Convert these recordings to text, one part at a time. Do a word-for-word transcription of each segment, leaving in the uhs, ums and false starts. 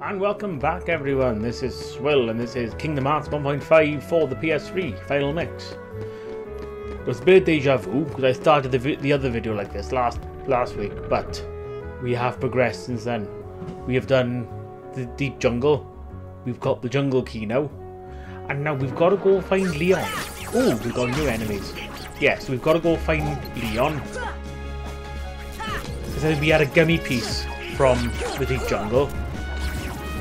And welcome back everyone, this is Swill and this is Kingdom Hearts one point five for the P S three Final Mix. It was a bit of deja vu because I started the, the other video like this last last week, but we have progressed since then. We have done the Deep Jungle, we've got the Jungle Key now, and now we've got to go find Leon. Oh, we've got new enemies. Yes, we've got to go find Leon. Because we had a gummy piece from the Deep Jungle.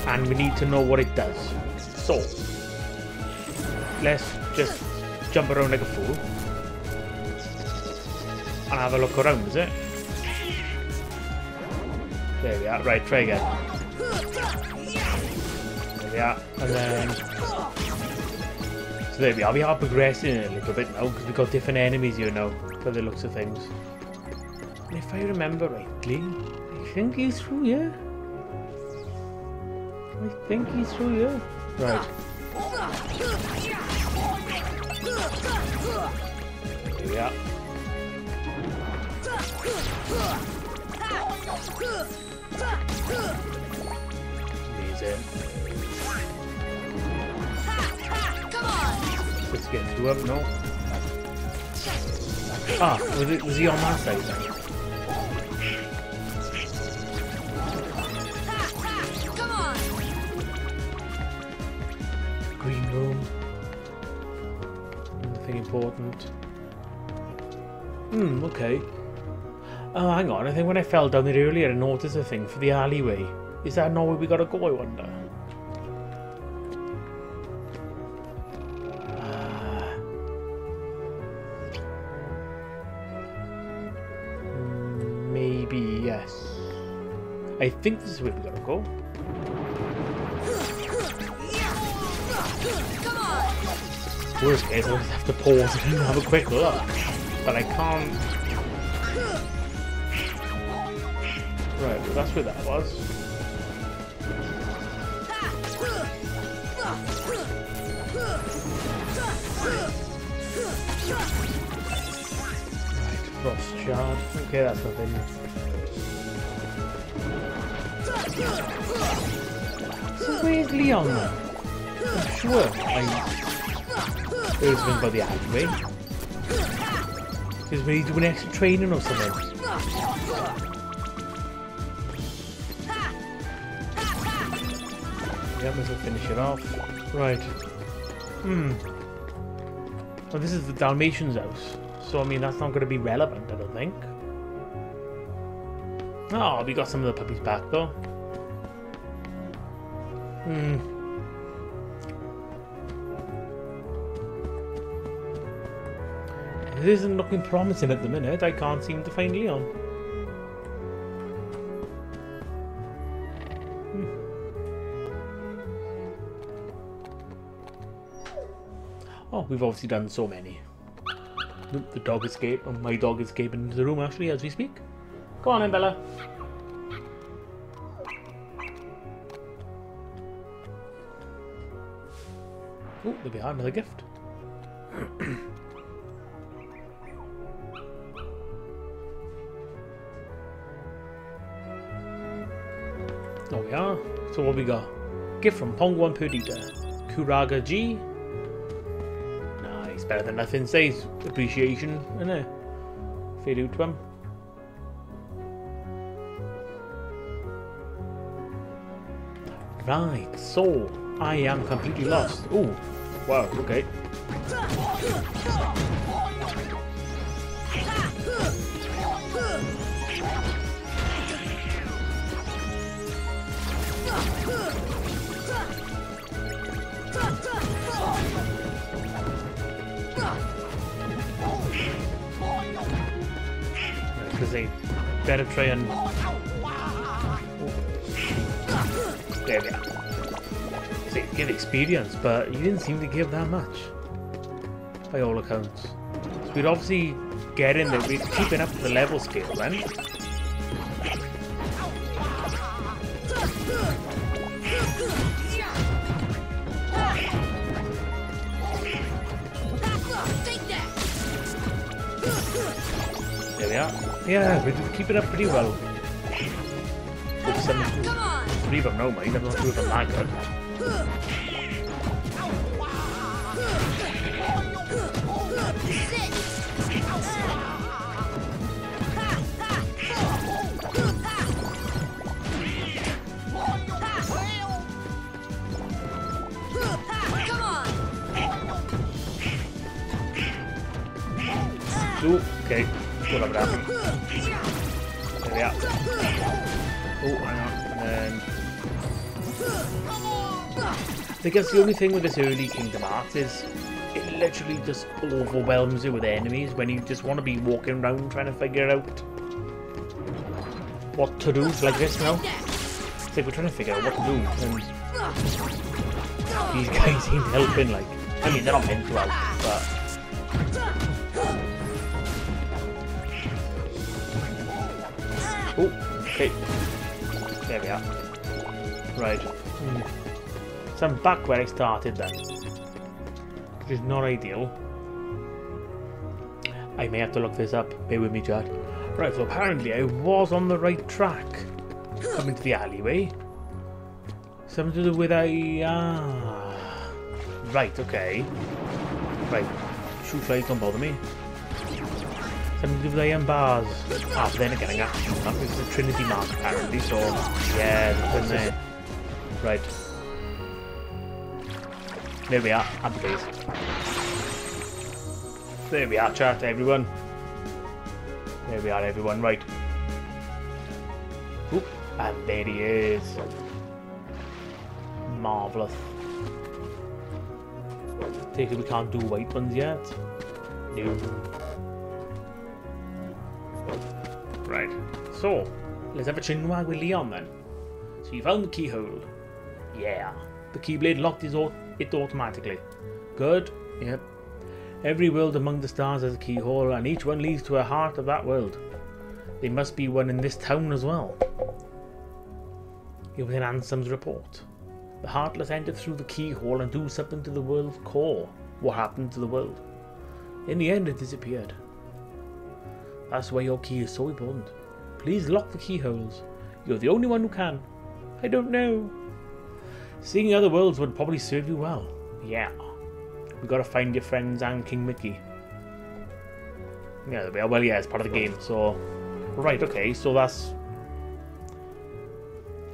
And we need to know what it does. So, let's just jump around like a fool. And have a look around, is it? There we are. Right, try again. There we are. And then... So there we are. We are progressing a little bit now, because we've got different enemies here now, by the looks of things. And if I remember rightly, I think he's through here. Yeah? I think he's through here. Right. Here we are. He's in. Let's get through up now. Ah, was, it, was he on that side then? Important. Hmm, okay. Oh, hang on, I think when I fell down there earlier I noticed a thing for the alleyway. Is that not where we gotta go, I wonder? Uh, maybe, yes. I think this is where we gotta go. Worst case, I'll just have to pause and have a quick look. But I can't... Right, well that's where that was. Right, frost shard. Okay, that's nothing. So where's Leon? I'm sure I... There's been by the alleyway. Because we need to do an extra training or something. Yeah, let's finish it off. Right. Hmm. Well, this is the Dalmatian's house. So, I mean, that's not going to be relevant, I don't think. Oh, we got some of the puppies back, though. Hmm. It isn't looking promising at the minute. I can't seem to find Leon. Hmm. Oh, we've obviously done so many. The dog escaped. Oh, my dog escaped into the room actually as we speak. Come on in, Bella. Oh, there we are. Another gift. There we are. So what we got? Gift from Pongwan Perdita. Kuraga G. Nice, better than nothing. Says appreciation, innit? Fair due to him. Right, so I am completely lost. Ooh, wow, okay. Because they better try and... Ooh. There we are. They get experience, but you didn't seem to give that much. By all accounts. So we'd obviously get in there. We're keeping up the level scale then. There we are. Yeah, we keep it up pretty well. With some three of them normally, there's not two of them that good. Ooh, okay, whatever happened. There we are. Oh, hang on, and then... I guess the only thing with this early Kingdom Hearts is it literally just overwhelms you with enemies when you just want to be walking around trying to figure out what to do, like this now. It's like we're trying to figure out what to do, and these guys ain't helping, like... I mean, they're not meant to help, but... Oh, okay. There we are. Right. Mm. So I'm back where I started then. Which is not ideal. I may have to look this up. Bear with me, chat. Right, so apparently I was on the right track. Coming to the alleyway. Something to do with a... Ah. Right, okay. Right. Shoot flies don't bother me. Something to do with iron bars. Ah, but then again, I got this is a Trinity mark apparently, so yeah, there's one there. Right. There we are, at the base. There we are, chat, everyone. There we are, everyone, right. Oop, and there he is. Marvellous. Take it we can't do white ones yet. No. Right, so, let's have a chinwag with Leon then. So you found the keyhole. Yeah. The keyblade locked his au it automatically. Good. Yep. Every world among the stars has a keyhole, and each one leads to a heart of that world. There must be one in this town as well. It was in Ansem's report. The Heartless enter through the keyhole and do something to the world's core. What happened to the world? In the end, it disappeared. That's why your key is so important. Please lock the keyholes. You're the only one who can. I don't know. Seeing other worlds would probably serve you well. Yeah. We've got to find your friends and King Mickey. Yeah, well, yeah, it's part of the game, so... Right, okay, so that's...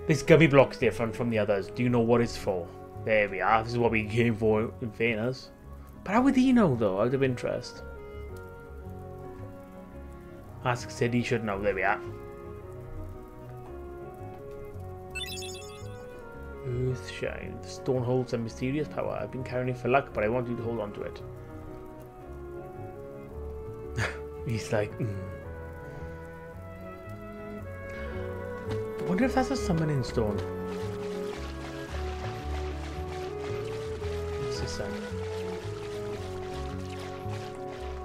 This gummy block's different from the others. Do you know what it's for? There we are. This is what we came for in Venus. But how would he know, though, out of interest? Ask Cid, he should know. There we are. Earthshine. The stone holds a mysterious power. I've been carrying it for luck, but I want you to hold on to it. He's like, mm. I wonder if that's a summoning stone. What's this then?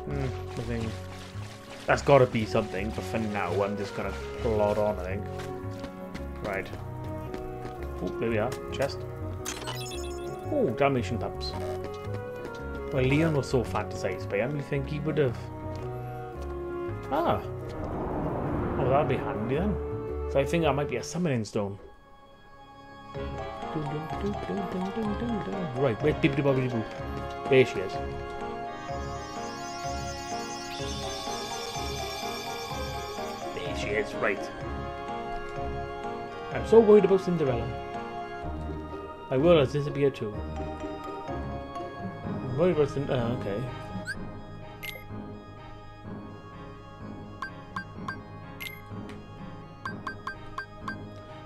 Hmm, nothing. That's gotta be something, but for now I'm just gonna plod on, I think. Right. Oh, there we are. Chest. Oh, damnation pups. Well, Leon was so fantasized by him, you think he would have. Ah. Oh, that'd be handy then. So I think that might be a summoning stone. Right, where's Bibbidi Bobbidi Boo? There she is. She is right. I'm so worried about Cinderella. My world has disappeared too. I'm worried about Cinderella. Uh, okay.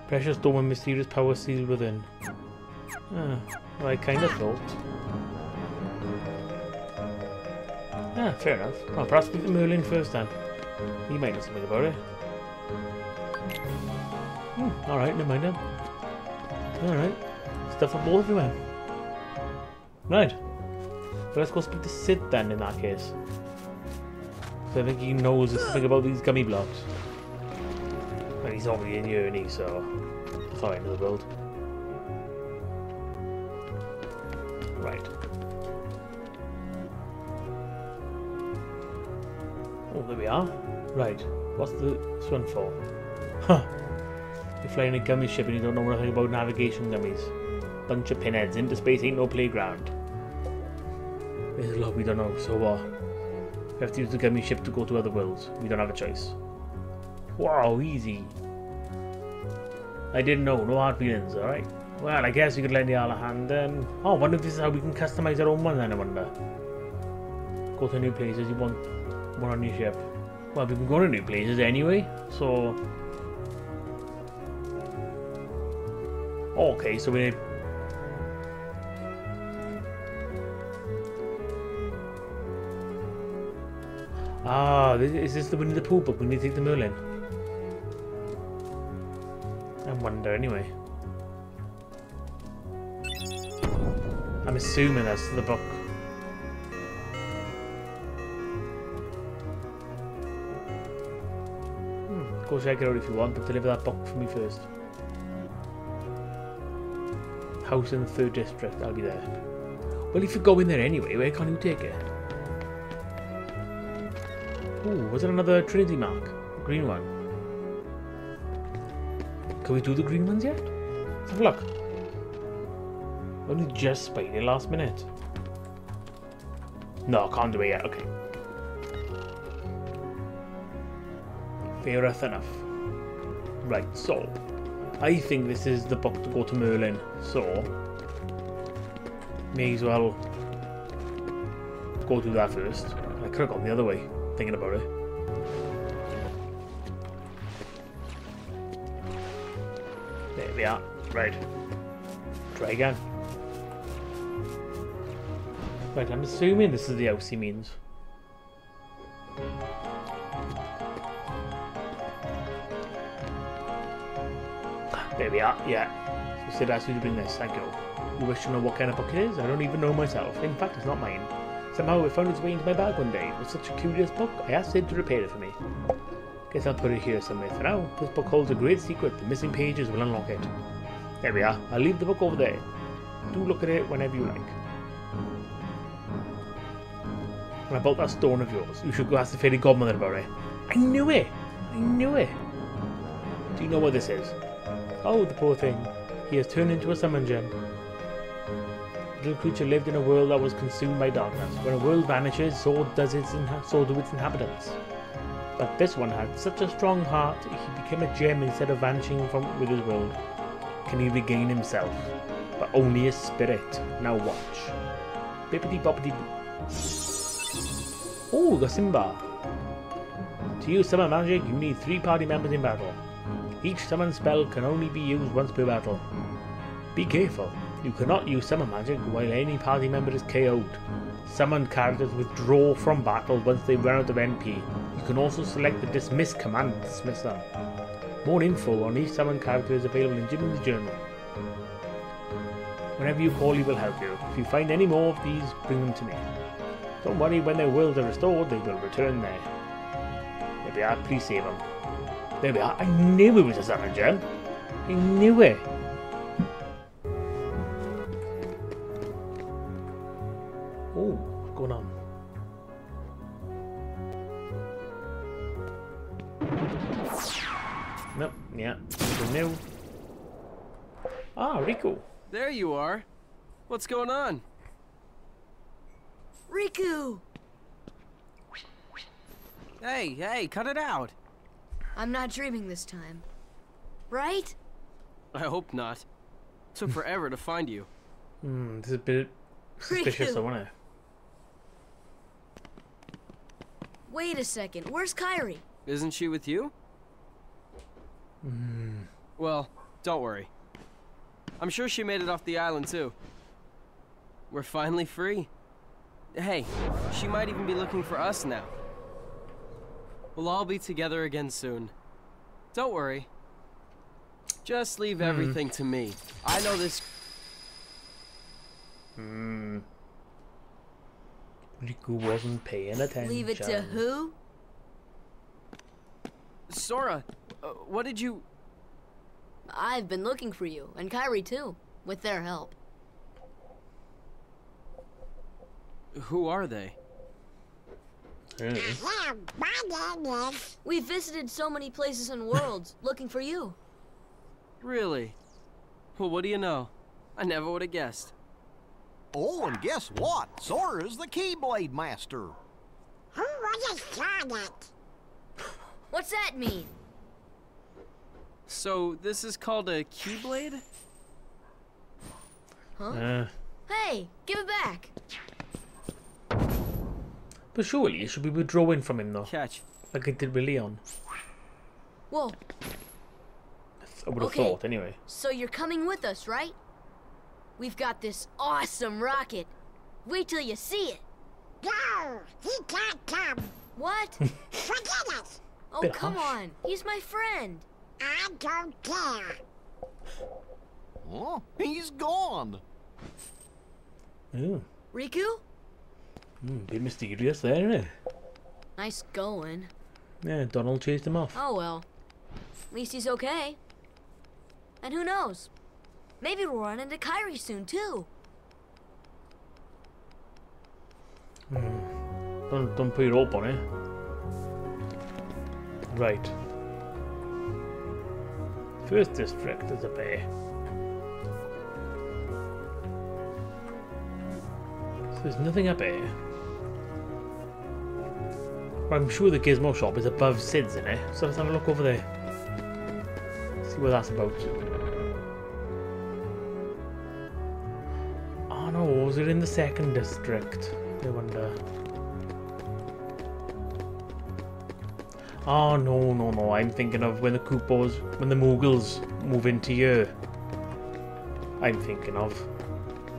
Precious stone and mysterious power sealed within. Uh, well, I kind of thought. Ah, fair enough. Oh, perhaps speak to Merlin first then. He might know something about it. Hmm, alright, never mind then. Alright. Stuff up all everywhere. Right. Well, let's go speak to Cid then in that case. So I think he knows something about these gummy blocks. And he's already in uni, so that's alright in the world. Right. Oh, there we are. Right. What's the, this one for? Huh. They fly in a gummi ship and you don't know nothing about navigation gummies. Bunch of pinheads. Into space ain't no playground. There's a lot we don't know, so what? Uh, we have to use the gummi ship to go to other worlds. We don't have a choice. Wow, easy. I didn't know. No hard feelings, alright? Well, I guess we could lend the other hand then. Oh, I wonder if this is how we can customize our own one then, I wonder. Go to new places, you want one on your ship. Well, we can go to new places anyway, so... Okay, so we're... Ah, is this the Winnie the Pooh book? We need to take the Merlin. I wonder anyway. I'm assuming that's the book. Hmm, go check it out if you want, but deliver that book for me first. House in the third district, I'll be there. Well, if you go in there anyway, where can you take it? Ooh, was it another Trinity mark? A green one. Can we do the green ones yet? Let's have a look. Only just spied it last minute. No, can't do it yet, okay. Fair enough. Right, so. I think this is the book to go to Merlin, so may as well go do that first. I could have gone the other way, thinking about it. There we are, right. Try again. Right, I'm assuming this is the house he means. There we are, yeah. So Cid asked you to bring this, thank you. You wish to know what kind of book it is? I don't even know myself. In fact, it's not mine. Somehow it found its way into my bag one day. It was such a curious book, I asked Cid to repair it for me. Guess I'll put it here somewhere for now. This book holds a great secret. The missing pages will unlock it. There we are. I'll leave the book over there. Do look at it whenever you like. And about that stone of yours, you should go ask the fairy godmother about it. I knew it! I knew it! Do you know what this is? Oh, the poor thing. He has turned into a summon gem. The little creature lived in a world that was consumed by darkness. When a world vanishes, so does its so do its inhabitants. But this one had such a strong heart, he became a gem instead of vanishing from with his world. Can he regain himself? But only his spirit. Now watch. Bippity boppity boo. Oh, the Simba. To use summon magic, you need three party members in battle. Each summon spell can only be used once per battle. Be careful, you cannot use summon magic while any party member is K O'd. Summoned characters withdraw from battle once they run out of N P. You can also select the dismiss command to dismiss them. More info on each summoned character is available in Jimmy's journal. Whenever you call, he will help you. If you find any more of these, bring them to me. Don't worry, when their worlds are restored, they will return there. If they are, please save them. There we are. I knew it was a summon gem. I knew it. Oh, what's going on? Nope, yeah, nothing new. Ah, Riku. There you are. What's going on? Riku! Hey, hey, cut it out. I'm not dreaming this time. Right? I hope not. It took forever to find you. Hmm, this is a bit suspicious, I wanna. Wait a second, where's Kairi? Isn't she with you? Mm. Well, don't worry. I'm sure she made it off the island too. We're finally free. Hey, she might even be looking for us now. We'll all be together again soon. Don't worry. Just leave mm. everything to me. I know this. Hmm. Riku wasn't paying attention. Leave it to who? Sora, uh, what did you? I've been looking for you, and Kairi too, with their help. Who are they? We visited so many places and worlds looking for you. Really? Well, what do you know? I never would have guessed. Oh, and guess what? Sora's the Keyblade Master. Who was a Sonnet? What's that mean? So, this is called a Keyblade? Huh? Uh. Hey, give it back. But surely you should be withdrawing from him though. Catch. Like I did with Leon. Whoa. I would have okay. thought, anyway. So you're coming with us, right? We've got this awesome rocket. Wait till you see it. No, he can't come. What? Forget us. Oh, come harsh. on. He's my friend. I don't care. Oh, he's gone. Yeah. Riku? Mm, bit mysterious there, isn't it? Nice going. Yeah, Donald chased him off. Oh, well. At least he's okay. And who knows? Maybe we'll run into Kairi soon, too. Mm. Don't, don't put your hope on it. Right. First district is a bay. So there's nothing up here. I'm sure the gizmo shop is above Sid's in it, so let's have a look over there. See what that's about. Oh no, was it in the second district? I wonder. Oh no, no, no, I'm thinking of when the Koopos, when the Mughals move into here. I'm thinking of.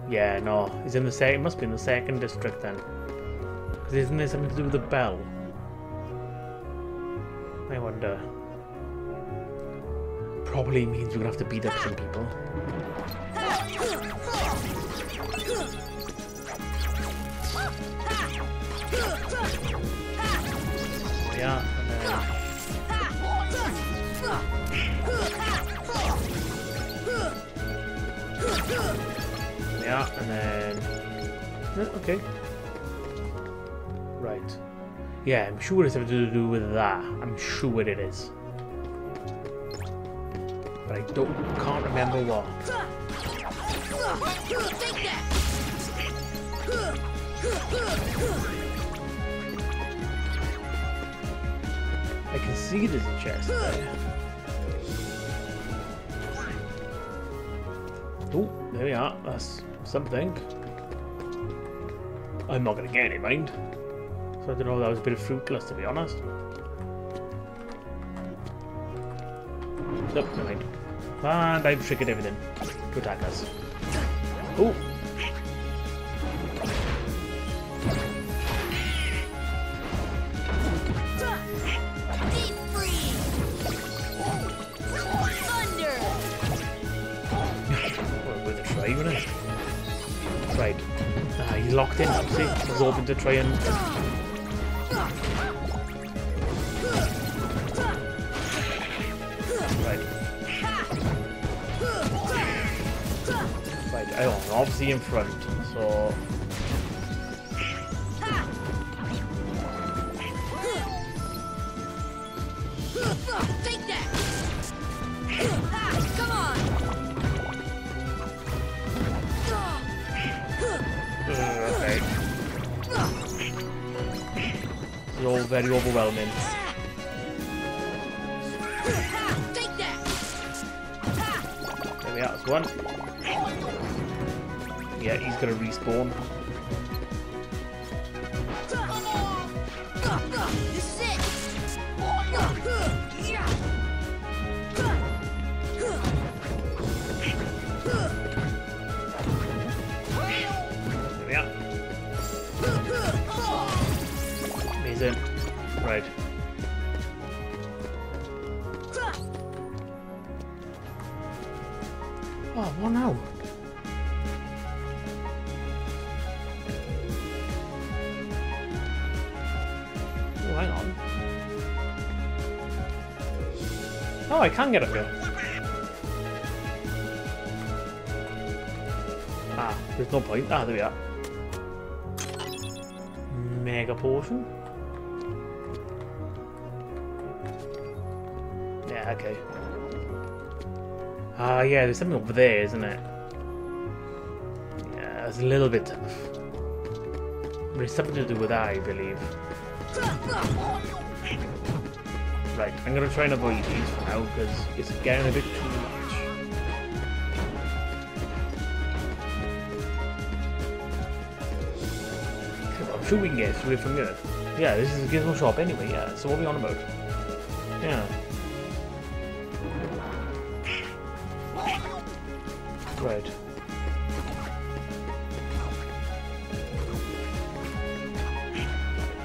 Yeah, no, it's in the second, it must be in the second district then. Because isn't there something to do with the bell? I wonder. Probably means we're gonna have to beat up some people. Oh, yeah. And then... Yeah, and then... Yeah, okay. Right. Yeah, I'm sure it's something to do with that. I'm sure it is. But I don't, can't remember what. I can see there's a chest there. Oh, there we are. That's something. I'm not going to get any, mind. So I don't know, that was a bit of fruitless, to be honest. Nope, never mind. And I've triggered everything to attack us. Oh! Thunder! With a try, even it? Right. Ah, he's locked in, see? He's hoping to try and... I don't know, obviously in front, so... Take that! Come on! Okay. It's all very overwhelming. Take that! There we are, that's one. Yeah, he's gonna respawn. Yeah. Amazing. Right. Oh, what now? Oh, I can get up here. Ah, there's no point. Ah, there we are. Mega potion. Yeah, okay. Ah, uh, yeah, there's something over there, isn't it? Yeah, it's a little bit tough. But it's something to do with I, I believe. Right, I'm gonna try and avoid these for now, because it's getting a bit too much. I'm sure we can get through it from here. Yeah, this is a Gizmo shop anyway, yeah, so what are we on about? Yeah. Right.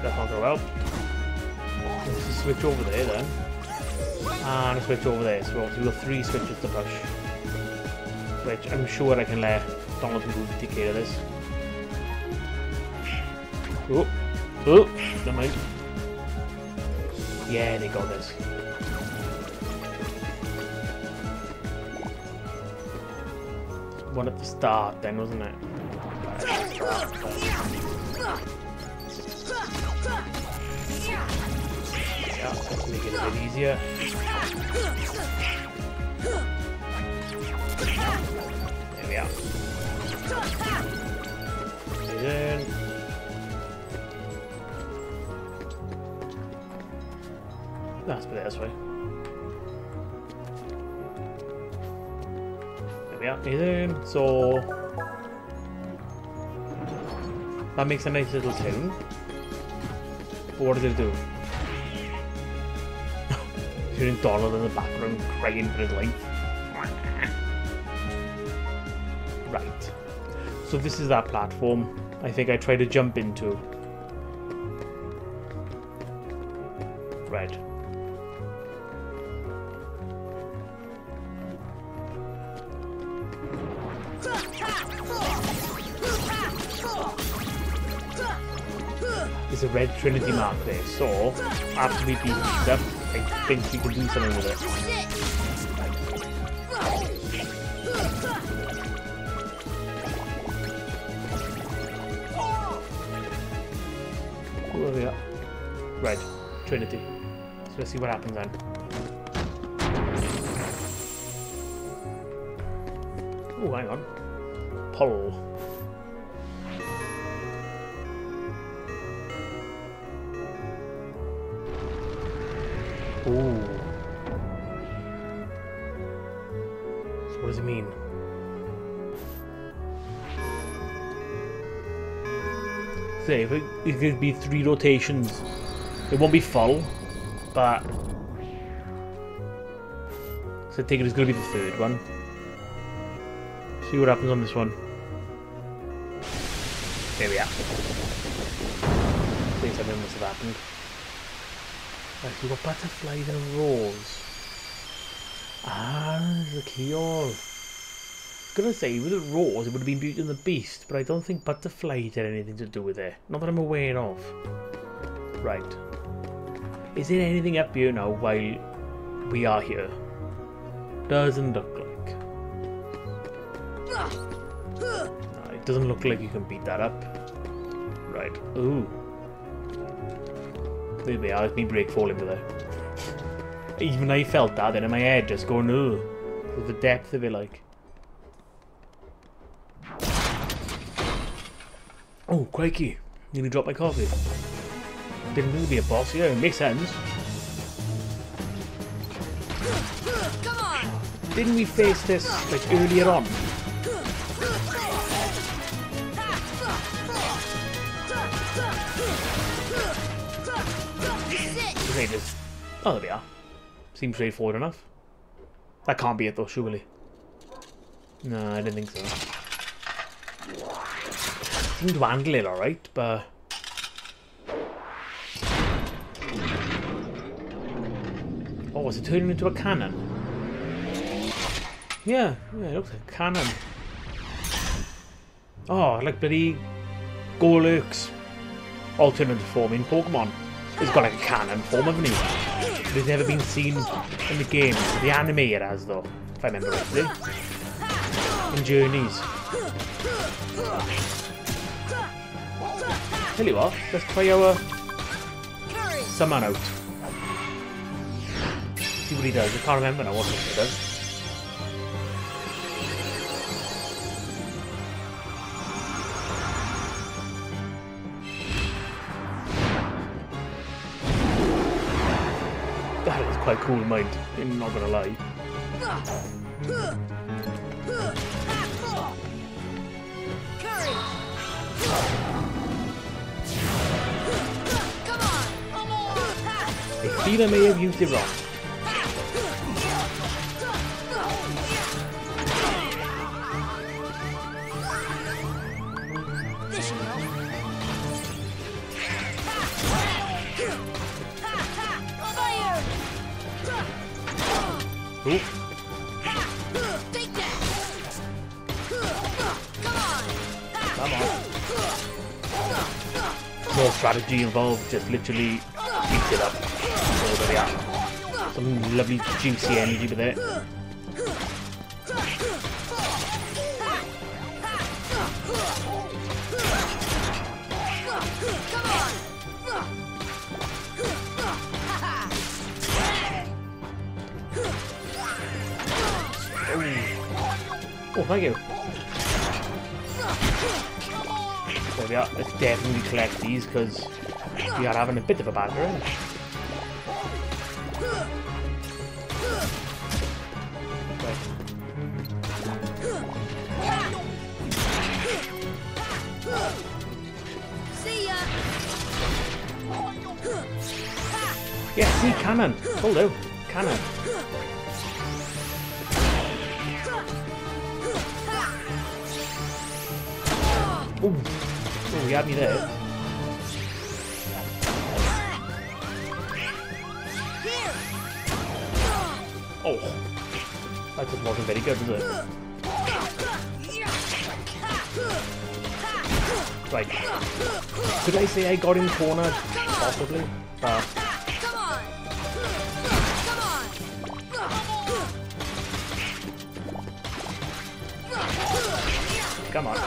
That's not going well. Let's just switch over there then. And switch over there, so obviously we've got three switches to push. Which I'm sure I can let Donald move to take care of this. Oh, oh, never mind. Yeah, they got this. One at the start, then, wasn't it? Yeah, let's make it a bit easier. There we are. And then. Let's put it this way. There we are, he's in. So that makes a nice little town. But what does it do? Hearing Donald in the background crying for his life. Right. So this is that platform I think I tried to jump into. Right. It's a red Trinity mark there, so after we beat it up, I think we can do something with it. Where we are? Right, Trinity. So let's see what happens then. Oh, hang on. Poll. Ooh. So what does it mean? Say, so it could be three rotations. It won't be full, but so I think it's going to be the third one. See what happens on this one. There we are. I think something must have happened. Right, we've got butterflies and rolls. Ah, there's a key all. I was going to say, with the rolls, it would have been Beauty and the Beast, but I don't think butterflies had anything to do with it. Not that I'm aware of. Right. Is there anything up here now while we are here? Doesn't look like. No, it doesn't look like you can beat that up. Right. Ooh. There they are, let me break falling with it. Even I felt that then in my head, just going, ooh. With the depth of it, like. Oh, crikey. Nearly dropped my coffee. Didn't really be a boss here, yeah, it makes sense. Come on. Didn't we face this, like, earlier on? Oh, there we are. Seems straightforward enough. That can't be it though, surely. No, I didn't think so. Seemed to handle it alright, but... Oh, is it turning into a cannon? Yeah, yeah, it looks like a cannon. Oh, like bloody... Golurks. Alternative form in Pokemon. It's got like a cannon form, haven't it? But it's never been seen in the game. The anime it has though, if I remember rightly. In Journeys. Tell you what, let's try our summon out. See what he does. I can't remember now what he does. quite cool in mind, I'm not gonna lie. The healer may have used it wrong. Strategy involved, just literally beat it up. So there we are. Some lovely juicy energy with it. Oh, oh thank you. There we are. Let's definitely collect these because we are having a bit of a bad run. See ya. Yeah, see cannon. Hello, cannon. Ooh. Oh, he had me there. Oh, that just wasn't very good, was it? Right. Could I say I got him cornered? Possibly. Uh, come on. Come on.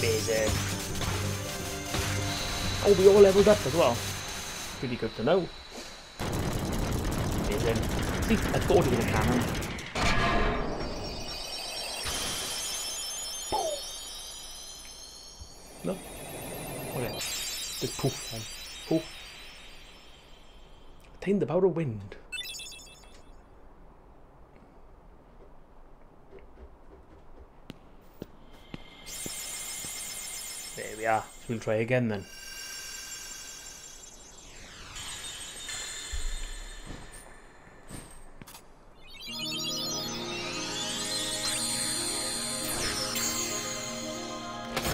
Amazing. Oh, we all leveled up as well. Pretty good to know. Amazing. See, I thought it was a cannon. No? Okay. Just poof then. Poof. Attain the power of wind. There we are. So we'll try again then. I'm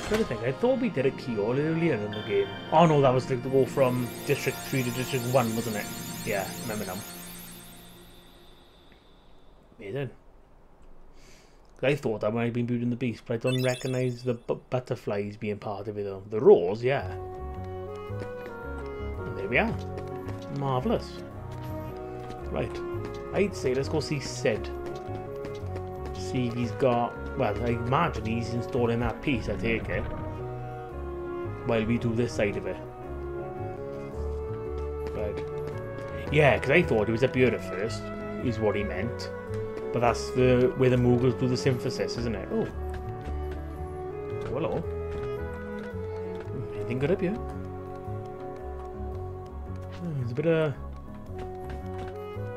trying to think. I thought we did a key all earlier in the game. Oh no, that was the go from District Three to District One, wasn't it? Yeah, remember now. Amazing. I thought that might have been Beauty and the Beast, but I don't recognise the bu butterflies being part of it though. The roars, yeah. And there we are. Marvellous. Right. I'd say let's go see Cid. See if he's got... Well, I imagine he's installing that piece, I take it. While we do this side of it. Right. Yeah, because I thought it was up here at first, is what he meant. But that's the where the Mughals do the synthesis, isn't it? Oh. Oh hello. Anything good up here? Oh, there's a bit of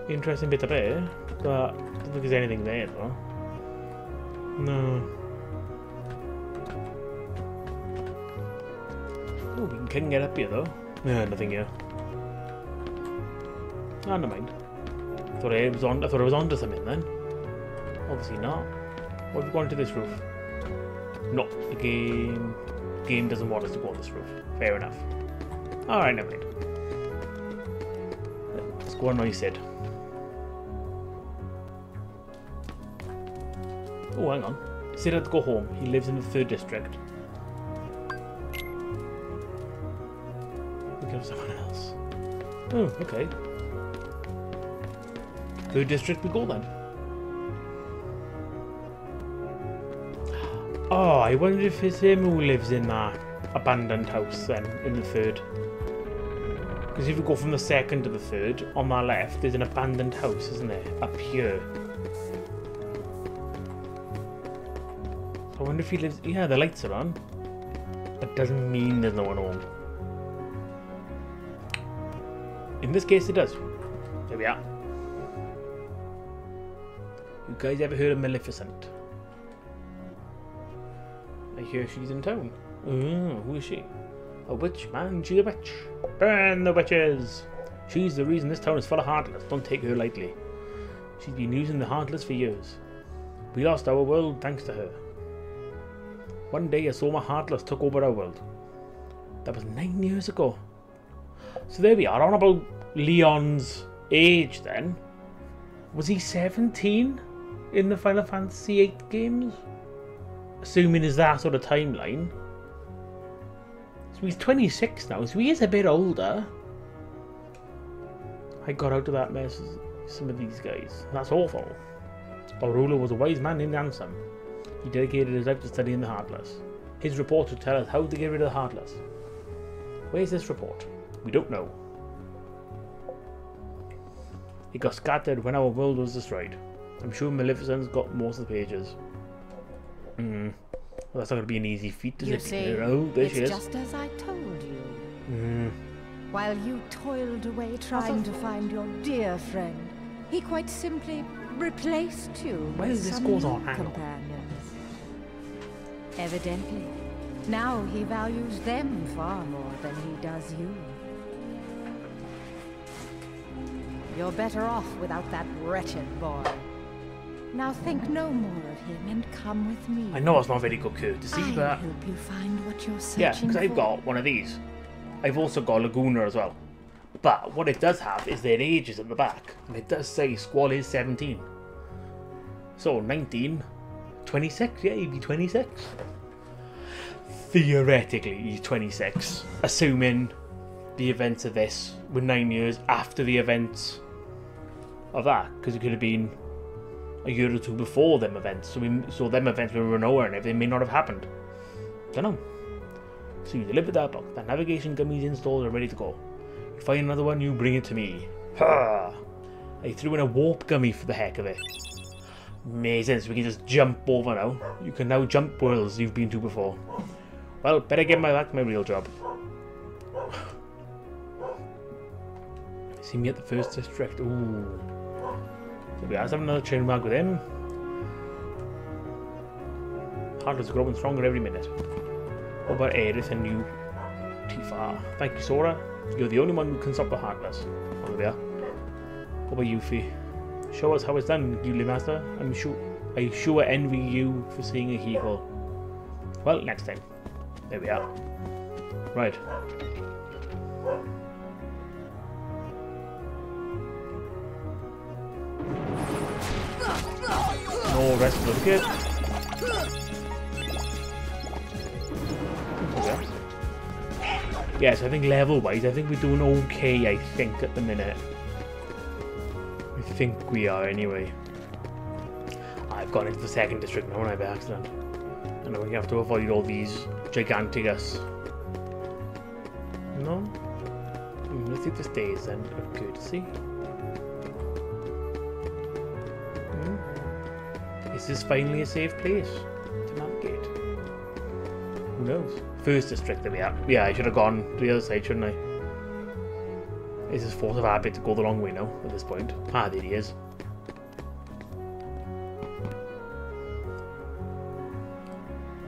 interesting bit up here, but I don't think there's anything there though. No. Oh, we can get up here though. No, nothing here. Oh, never mind. I thought I was on I thought I was onto something then. Obviously not. What have we gone to this roof? No, the game game doesn't want us to go on this roof. Fair enough. Alright, never mind. Let's go on what you said. Oh, hang on. He said I had to go home. He lives in the third district. Look at someone else. Oh, okay. Third district we go then. Oh, I wonder if it's him who lives in that abandoned house then, in the third. Because if you go from the second to the third, on my left, there's an abandoned house, isn't there? Up here. I wonder if he lives... Yeah, the lights are on. That doesn't mean there's no one home. In this case, it does. There we are. You guys ever heard of Maleficent? I hear she's in town. Oh, who is she? A witch, man. She's a witch. Burn the witches! She's the reason this town is full of heartless. Don't take her lightly. She's been using the heartless for years. We lost our world thanks to her. One day, a Soma heartless took over our world. That was nine years ago. So there we are, on about Leon's age then. Was he seventeen in the Final Fantasy eight games? Assuming is that sort of timeline. So he's twenty-six now, so he is a bit older. I got out of that mess with some of these guys. That's awful. Our ruler was a wise man named Ansem. He dedicated his life to studying the Heartless. His report would tell us how to get rid of the Heartless. Where's this report? We don't know. It got scattered when our world was destroyed. I'm sure Maleficent's got most of the pages. Hmm. Well, that's not going to be an easy feat, is you it? See, oh, there it's she is. Just as I told you. Mm. While you toiled away trying to find your dear friend, he quite simply replaced you Where with some new companions. Evidently, now he values them far more than he does you. You're better off without that wretched boy. Now think no more of him and come with me. I know it's not very good courtesy, I but hope you find what you're searching yeah, because I've for. got one of these. I've also got Laguna as well. But what it does have is their ages at the back, and it does say Squall is seventeen. So nineteen, twenty-six. Yeah, he'd be twenty-six. Theoretically, he's twenty-six, assuming the events of this were nine years after the events of that, because it could have been a year or two before them events, so we so them events we were nowhere, and if they may not have happened, don't know. So you deliver that box. The navigation gummies installed are ready to go. You find another one, you bring it to me. Ha! I threw in a warp gummy for the heck of it. Amazing. So we can just jump over now. You can now jump worlds you've been to before. Well, better get my back my real job. See me at the first district. Ooh. So we have another train mark with him. Heart is growing stronger every minute. What about Aerith and you, Tifa? Thank you, Sora. You're the only one who can stop the Heartless. Oh, there we are. What about Yuffie? Show us how it's done, Ghibli Master. I'm sure I sure envy you for seeing a hero. Well, next time. There we are. Right. No rest for the kid. Yes, I think level-wise, I think we're doing okay, I think, at the minute. I think we are, anyway. I've gone into the second district now, and I by accident. I know we have to avoid all these gigantigas. No? Let's see if this stays, then. Good to see. Is this finally a safe place to navigate? Who knows? First district that we are. Yeah, I should have gone to the other side, shouldn't I? Is this force of habit to go the wrong way now at this point? Ah, there he is.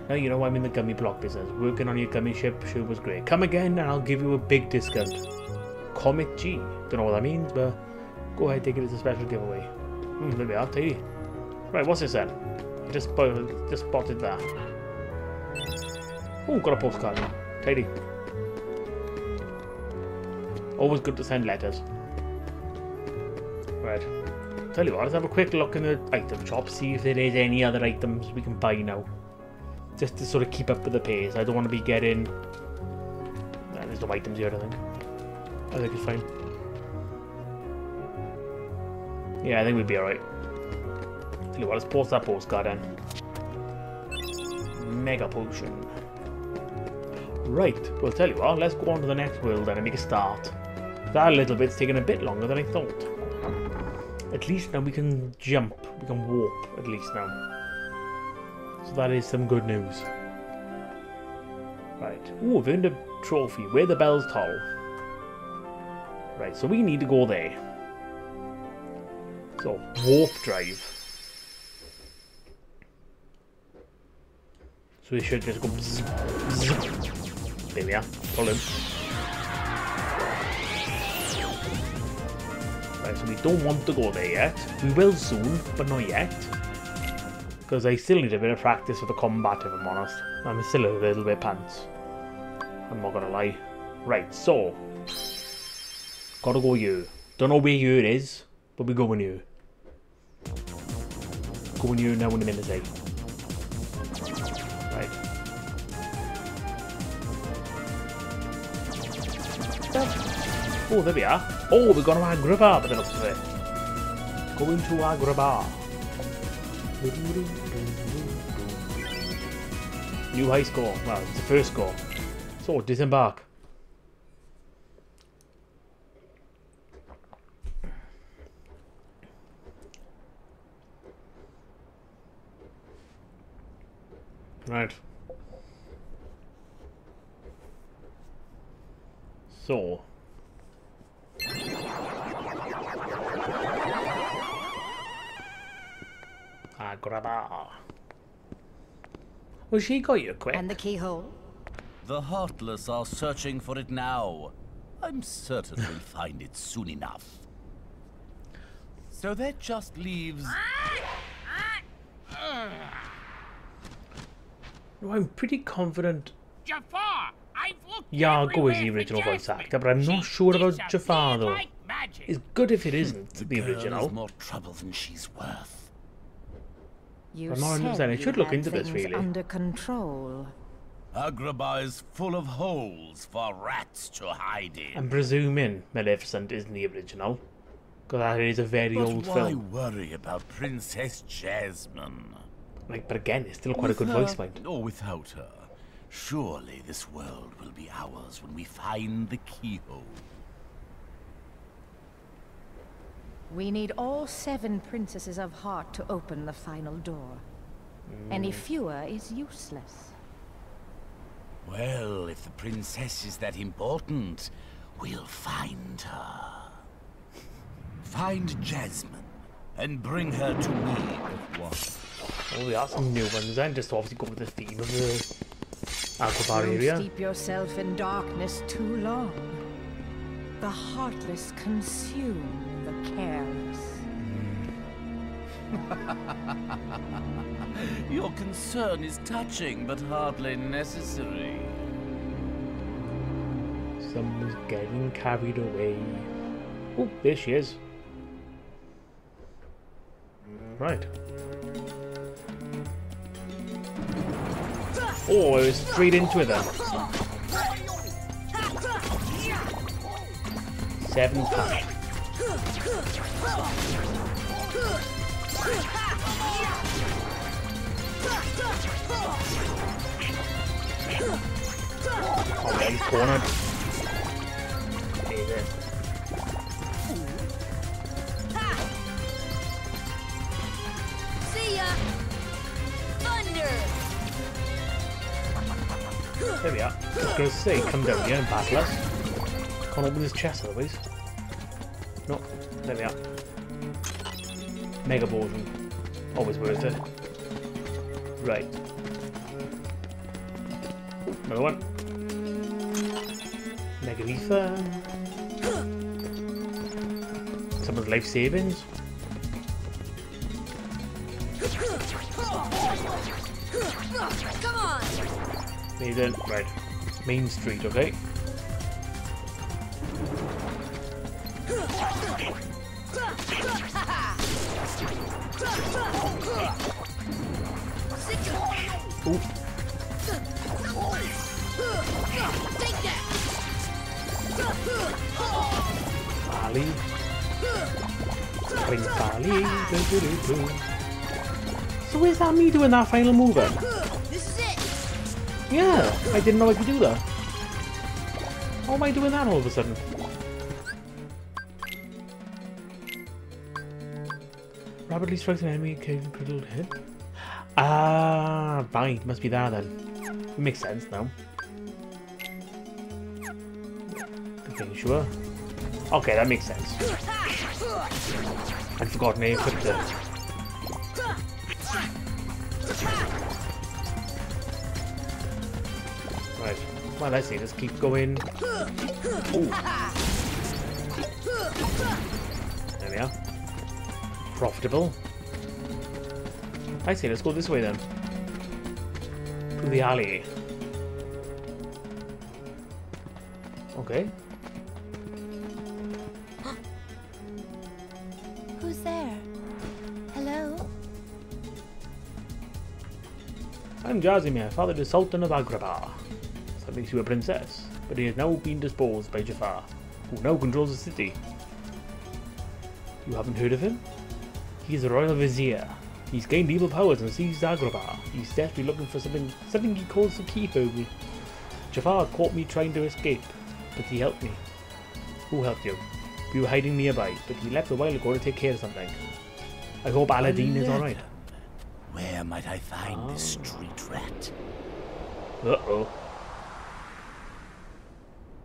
Now you know I'm in the gummy block business. Working on your gummi ship sure was great. Come again and I'll give you a big discount. Comet G. Don't know what that means, but go ahead, take it as a special giveaway. Hmm, there we are, tell you. Right, what's this then? Just, just spotted that. Oh, got a postcard. Tidy. Always good to send letters. Right. Tell you what, let's have a quick look in the item shop, see if there is any other items we can buy now. Just to sort of keep up with the pace. I don't want to be getting... Nah, there's no items here, I think. I think it's fine. Yeah, I think we'd be alright. Well, let's pause that postcard then. Mega potion. Right, well, tell you what, let's go on to the next world then and make a start. That little bit's taking a bit longer than I thought. At least now we can jump, we can warp at least now. So that is some good news. Right. Ooh, we've earned a trophy. Where the bells toll. Right, so we need to go there. So, warp drive. So we should just go... Bzz, bzz. There we are. Pull him. Right, so we don't want to go there yet. We will soon, but not yet. Because I still need a bit of practice with the combat, if I'm honest. I'm still a little bit pants. I'm not gonna lie. Right, so... Gotta go here. Don't know where here it is, but we're going here. Going here now in a minute, eh? Right. Oh, there we are. Oh, we're going to Agrabah, but that's it. Going to Agrabah. New high score. Well, it's the first score. So, disembark. Right. So. Agrabah. Well, she got you quick. And the keyhole. The heartless are searching for it now. I'm certain we'll find it soon enough. So that just leaves... No, I'm pretty confident. Jafar, I've looked. Yago is the original voice actor, but I'm not sure about Jafar though. Like it's good if it isn't the, the original. Is more trouble than she's worth. You I'm not understanding. I should look into this really. Under control. Agrabah is full of holes for rats to hide in. I'm presuming Maleficent isn't the original, because that is a very but old why film. Why worry about Princess Jasmine? Like, but again, it's still quite with a good her, voice line. Or without her, surely this world will be ours when we find the keyhole. We need all seven princesses of heart to open the final door. Mm. Any fewer is useless. Well, if the princess is that important, we'll find her. Find Jasmine and bring her to me with what? Oh, there are some new ones. I'm just obviously going with the theme of the Agrabah area. Don't steep yourself in darkness too long. The heartless consume the careless. Mm. Your concern is touching, but hardly necessary. Someone's getting carried away. Oh, there she is. Right. Oh, I was straight into it then. Seven pack. Oh, man, he's cornered. Hey, there. See ya! Thunder! There we are. I was going to say, come down here and battle us. Can't open this chest otherwise. No, there we are. Mega Borgen. Always worth it. Right. Another one. Mega Ether. Someone's life savings. Come on! Needed. Right. Main street, okay? Ooh. Bali. Bring Bali. So is that me doing that final move then? Yeah, I didn't know I could do that. How am I doing that all of a sudden? Rapidly strikes an enemy, cave, critical hit. Ah, fine. It must be that then. It makes sense now. Okay, sure. Okay, that makes sense. I'd forgotten I equipped it. Right. Well, let's see. Just keep going. Ooh. There we are. Profitable. I see, let's go this way then. To the alley. Okay. Who's there? Hello? I'm Jasmine, father to the Sultan of Agrabah. That makes you a princess, but he has now been disposed by Jafar, who now controls the city. You haven't heard of him? He is a royal vizier. He's gained evil powers and seized Agrabah. He's desperately looking for something something he calls the key fob. Jafar caught me trying to escape, but he helped me. Who helped you? We were hiding nearby, but he left a while ago to take care of something. I hope Aladdin is alright. Where might I find oh. this street rat? Uh-oh.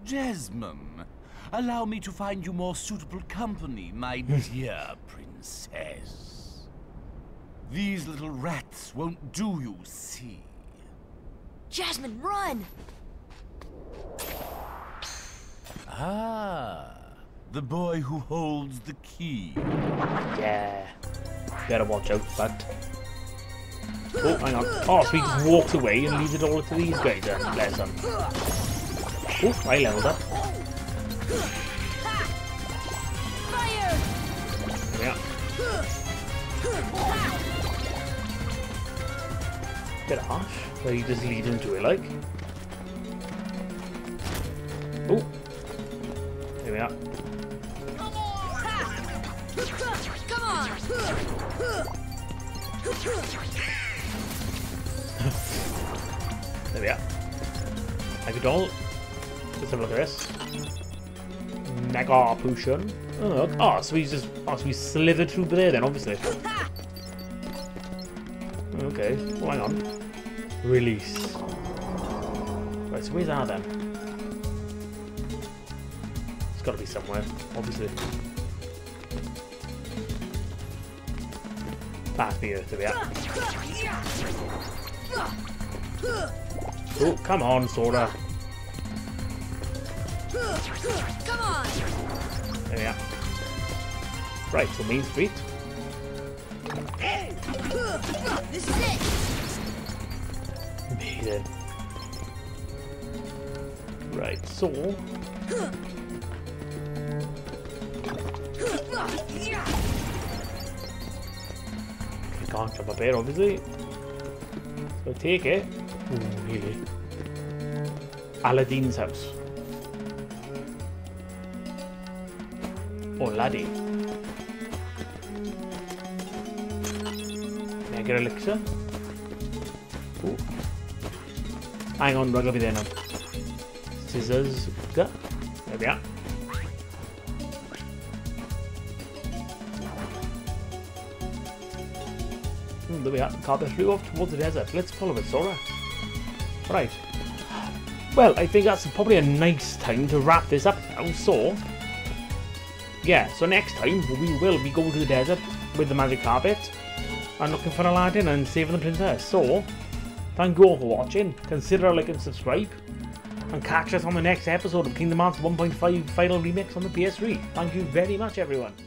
Jasmine, allow me to find you more suitable company, my dear princess. These little rats won't do, you see. Jasmine, run! Ah, the boy who holds the key. Yeah. Better watch out, bud. Oh, hang on. Oh, so he walks away and leaves it all to these guys then. Bless them. Oh, I leveled up. Fire! Yeah. Bit harsh, so you just lead into it like. Oh, here we are. Come on! There we are. Like a doll. Let's have a look at this. Nagar potion. Oh, look. Oh, so we just, oh, so we slithered through there then, obviously. Okay, well, hang on. Release. Right, so where's that then? It's gotta be somewhere, obviously. That's the earth to be at. Oh, come on, Sora. Come on. There we are. Right, so main street. This is it. Made it. Right, so I can't jump up here, obviously. So take it. Ooh, really? Aladdin's house. Or Laddie. Get elixir. Ooh. Hang on, I'll be there now. Scissors. There we are. Mm, there we are. The carpet flew off towards the desert. Let's follow it, Sora. Right. Well, I think that's probably a nice time to wrap this up now. So, yeah, so next time we will be going to the desert with the magic carpet. And looking for Aladdin and saving the princess. So, thank you all for watching. Consider a like and subscribe. And catch us on the next episode of Kingdom Hearts one point five Final Remix on the P S three. Thank you very much, everyone.